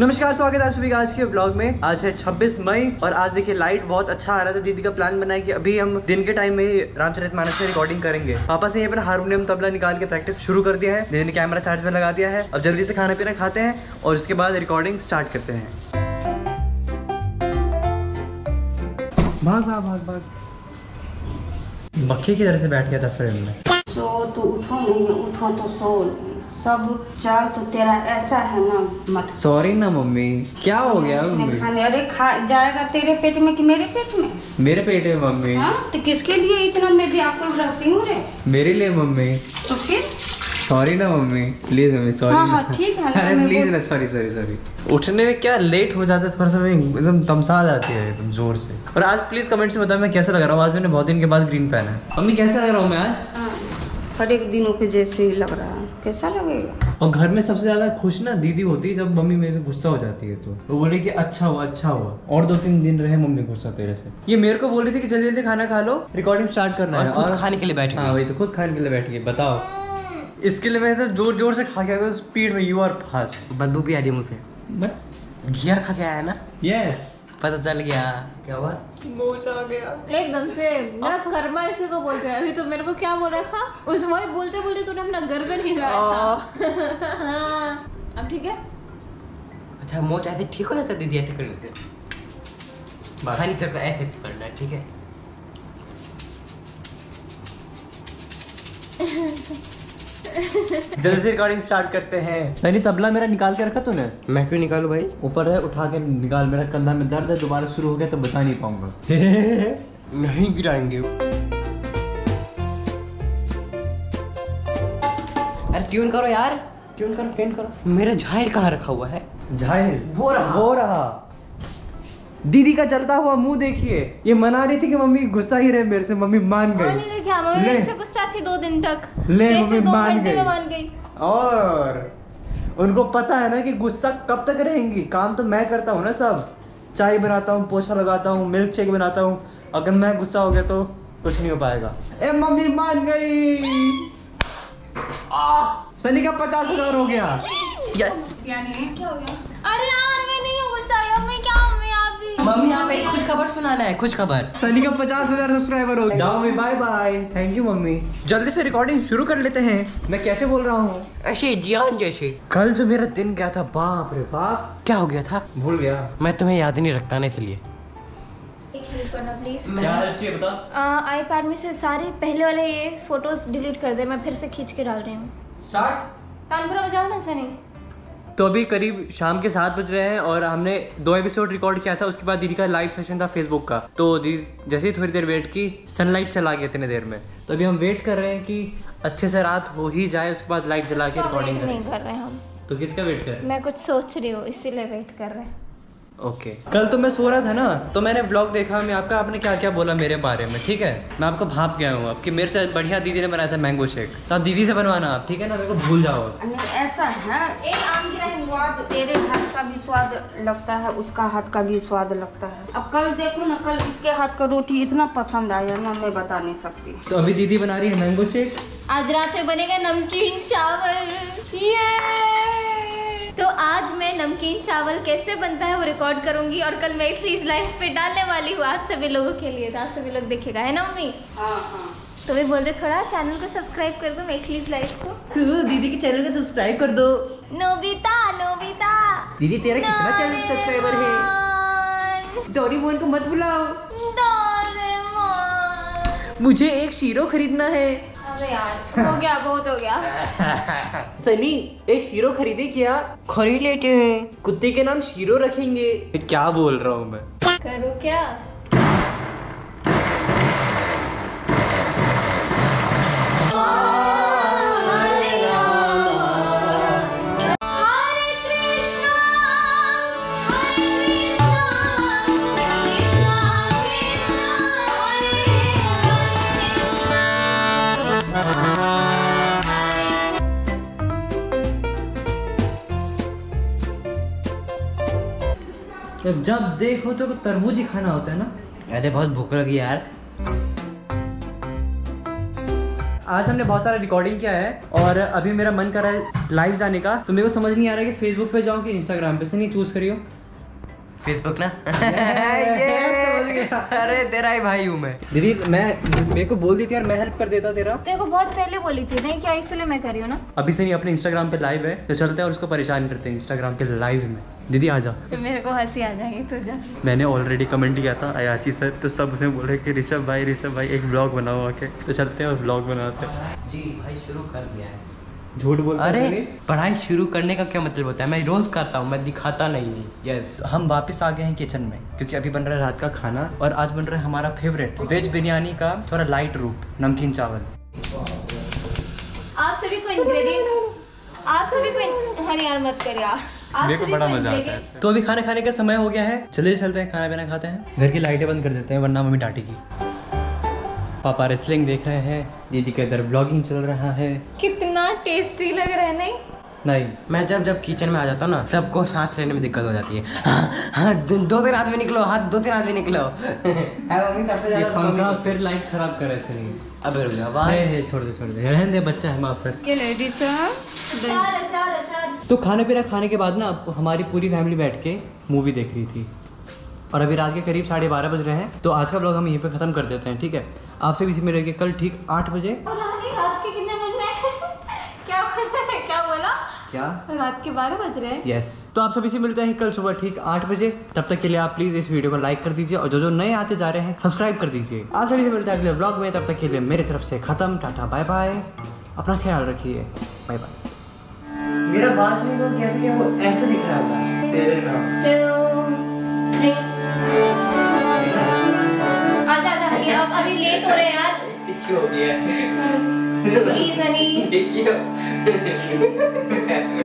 नमस्कार, स्वागत है आप सभी का आज के व्लॉग में। आज है 26 मई और आज देखिए लाइट बहुत अच्छा आ रहा है। तो दीदी का प्लान बना है कि अभी हम दिन के टाइम में रामचरितमानस में रिकॉर्डिंग करेंगे। पापा से यहाँ पर हारमोनियम तबला निकाल के प्रैक्टिस शुरू कर दिया है। दीदी ने कैमरा चार्ज पर लगा दिया है। अब जल्दी से खाना पीना खाते हैं और उसके बाद रिकॉर्डिंग स्टार्ट करते हैं। भाग भाग भाग भाग, मक्खी की तरह से बैठ गया था फ्रेम में। सो तो उठो, नहीं उठो तो सो, सब चाल तो तेरा ऐसा है ना। मत सॉरी ना मम्मी, क्या हो गया मम्मी? खाने अरे खा जाएगा तेरे पेट में कि मेरे पेट में? मेरे पेट में मम्मी। हाँ तो किसके लिए इतना मैं भी व्याकुल रखती हूँ रे? मेरे लिए मम्मी। तो फिर सॉरी ना मम्मी, प्लीज मम्मी सॉरी। हाँ ठीक है ना, प्लीज ना, सॉरी सॉरी सॉरी। उठने में क्या लेट हो जाता है, थोड़ा सा एकदम तमसा जाती है एकदम जोर से। और आज प्लीज कमेंट्स में बताओ मैं कैसा लग रहा हूँ। आज मैंने बहुत दिन के बाद ग्रीन पहना है। मम्मी कैसा लग रहा हूँ मैं आज? हर एक दिनों के जैसे ही लग रहा है, कैसा लगेगा। और घर में सबसे ज्यादा खुश ना दीदी होती है जब मम्मी मेरे से गुस्सा हो जाती है। तो बोले कि अच्छा हुआ अच्छा हुआ, और 2-3 दिन रहे मम्मी गुस्सा तेरे से। ये मेरे को बोली थी कि जल्दी जल्दी खाना खा लो, रिकॉर्डिंग स्टार्ट करना है। और खाने के लिए बैठ, हाँ वही तो, खुद खाने के लिए बैठ गई। बताओ, इसके लिए मैं तो जोर जोर से खा गया था स्पीड में। You are fast. बदबू भी आ रही है मुझसे, घिया खा गया है ना? Yes. पता चल गया। क्या हुआ? मोच आ गया एकदम से ना, कर्मा इसी को बोलते हैं। अभी तो मेरे को क्या बोल रहा था उस वही बोलते बोलते तूने अपना गर्दन हिलाया था। हाँ अब ठीक है। अच्छा मोच ऐसे ठीक हो जाता दीदी, ऐसे करने से बाहर नहीं सकता, ऐसे करना है ठीक है। जल्दी से रिकॉर्डिंग स्टार्ट करते हैं। सनी तबला मेरा निकाल के रखा तूने? मैं क्यों निकालू भाई, ऊपर है उठा के निकाल। मेरा कंधा में दर्द है, दोबारा शुरू हो गया तो बता नहीं पाऊंगा। नहीं गिराएंगे। अरे ट्यून करो यार, ट्यून करो, पेंट करो। मेरा झाइल कहाँ रखा हुआ है? झाइल वो रहा, वो रहा। दीदी का चलता हुआ मुंह देखिए। ये मना रही थी कि मम्मी गुस्सा ही रहे मेरे से, मम्मी मान गई। क्या मम्मी मेरे से गुस्सा थी 2 दिन तक, ले मम्मी मान गई। और उनको पता है ना कि गुस्सा कब तक रहेंगी, काम तो मैं करता हूँ ना सब। चाय बनाता हूँ, पोछा लगाता हूँ, मिल्क शेक बनाता हूँ। अगर मैं गुस्सा हो गया तो कुछ नहीं हो पाएगा। ए मम्मी मान गई। सनी का 50,000 हो गया। मम्मी यहाँ पे कुछ खबर सुनाना है, कुछ खबर। सनी का 50,000 सब्सक्राइबर हो। जाओ mummy, bye bye, thank you mummy. जल्दी से रिकॉर्डिंग शुरू कर लेते हैं। मैं कैसे बोल रहा हूँ, ऐसे जियान जैसे। कल जो मेरा दिन गया था, बाप रे बाप क्या हो गया था। भूल गया, मैं तुम्हें याद नहीं रखता ना इसलिए। iPad में से सारे पहले वाले ये फोटोज डिलीट कर दे, मैं फिर से खींच के डाल रही हूँ। तो अभी करीब शाम के 7 बज रहे हैं और हमने 2 एपिसोड रिकॉर्ड किया था। उसके बाद दीदी का लाइव सेशन था फेसबुक का। तो दीदी जैसे ही थोड़ी देर वेट की, सनलाइट चला गया इतने देर में। तो अभी हम वेट कर रहे हैं कि अच्छे से रात हो ही जाए, उसके बाद लाइट जला के रिकॉर्डिंग करें। नहीं कर रहे हम तो किसका वेट कर रहे हैं? मैं कुछ सोच रही हूँ इसीलिए वेट कर रहे हैं। ओके कल तो मैं सो रहा था ना, तो मैंने ब्लॉग देखा मैं आपका, आपने क्या क्या बोला मेरे बारे में। ठीक है मैं आपको भाप गया हूँ आपकी। मेरे से बढ़िया दीदी ने बनाया था मैंगो शेक, तो आप दीदी से बनवाना आप, ठीक है ना। मेरे को भूल जाओ ऐसा है। एक आम की स्वाद तेरे हाथ का भी स्वाद लगता है, उसका हाथ का भी स्वाद लगता है। अब कल देखो ना, कल इसके हाथ का रोटी इतना पसंद आया ना, मैं बता नहीं सकती। तो अभी दीदी बना रही है मैंगो शेक, आज रात में बनेगा नमकीन चावल। तो आज मैं नमकीन चावल कैसे बनता है वो रिकॉर्ड करूंगी और कल मैं इस लाइफ पे डालने वाली हूँ आप सभी लोगों के लिए। आप सभी लोग देखेगा है ना मम्मी? हाँ हाँ। तो भी बोल दे थोड़ा चैनल को सब्सक्राइब कर दो मेखलीज लाइफ को। दीदी के चैनल को सब्सक्राइब कर दो। नोबिता नोबिता दीदी तेरा कितना चैनल सब्सक्राइबर है? डोरेमोन को मत बुलाओ। डोरेमोन मुझे एक शीरो खरीदना है। यार हो गया, बहुत हो गया। सनी एक शीरो खरीदे क्या? खरीद लेते हैं, कुत्ते के नाम शीरो रखेंगे। क्या बोल रहा हूँ मैं, करो क्या। जब देखो तो तरबूज ही खाना होता है ना। अरे बहुत भूख लगी यार। आज हमने बहुत सारा रिकॉर्डिंग किया है और अभी मेरा मन कर रहा है लाइव जाने का, तो मेरे को समझ नहीं आ रहा है कि फेसबुक पे जाऊँ कि इंस्टाग्राम पे, से नहीं चूज करियो फेसबुक ना। अरे तेरा ही भाई हूँ मैं। दीदी मैं, मेरे को बोल दी थी यार, मैं हेल्प कर देता तेरा। तेरे को बहुत पहले बोली थी नहीं क्या, इसलिए मैं कर रही हूँ ना। अभी से नहीं, अपने इंस्टाग्राम पे लाइव है तो चलते हैं और उसको परेशान करते हैं इंस्टाग्राम के लाइव में। दीदी आ जा, मेरे को हंसी आ जाएगी तो जा। मैंने ऑलरेडी कमेंट किया था अयाची सर, तो सब उसने बोले कि ऋषभ भाई एक ब्लॉग बनाओ आके, तो चलते हैं और ब्लॉग बनाते हैं। जी भाई शुरू कर दिया है, झूठ बोल। अरे पढ़ाई शुरू करने का क्या मतलब होता है, मैं रोज करता हूँ, मैं दिखाता नहीं हूँ। यस हम वापस आ गए हैं किचन में, क्योंकि अभी बन रहा है रात का खाना और आज बन रहा है हमारा फेवरेट वेज बिरयानी का थोड़ा लाइट रूप, नमकीन चावल। आप सभी को इंग्रेडिएंट्स, आप सभी को, अरे यार मत करिए, मेरे को बड़ा मजा आता है। तो अभी खाना खाने का समय हो गया है, जल्दी चलते हैं, खाना पीना खाते हैं, घर की लाइटें बंद कर देते हैं वरना मम्मी डांटेगी। पापा रेसलिंग देख रहे हैं, दीदी के इधर ब्लॉगिंग चल रहा है। कितना टेस्टी लग रहा है। नहीं मैं जब किचन में आ जाता हूँ ना, सबको सांस लेने में दिक्कत हो जाती है। हाँ, दो तीन आदमी निकलो, हाथ दो तीन आदमी निकलो। सबसे ज़्यादा पंखा फिर लाइट खराब करे ऐसे नहीं। अब रुक जाओ, छोड़ दे रहने दे, बच्चा है माफ कर। तो खाना पीना खाने के बाद ना हमारी पूरी फैमिली बैठ के मूवी देख रही थी और अभी रात के करीब 12:30 बज रहे हैं, तो आज का ब्लॉग हम यहीं पे खत्म कर देते हैं। ठीक है, आपसे भी इसी में रहेंगे कल ठीक 8 बजे। रात के कितने बज रहे हैं? क्या बोला? रात के 12 बज रहे हैं। यस, तो आप सभी से मिलते हैं कल सुबह ठीक 8 बजे। तब तक के लिए आप प्लीज इस वीडियो को लाइक कर दीजिए और जो नए आते जा रहे हैं सब्सक्राइब कर दीजिए। आप सभी से मिलते हैं अगले ब्लॉग में, तब तक के लिए मेरे तरफ से खत्म, टाटा बाय बाय, अपना ख्याल रखिए, बाय बाय। मेरा बात कैसे वो ऐसे दिख रहा था तेरे नाम। अब अभी लेट हो रहे हैं यार, हो गया प्लीज हनी।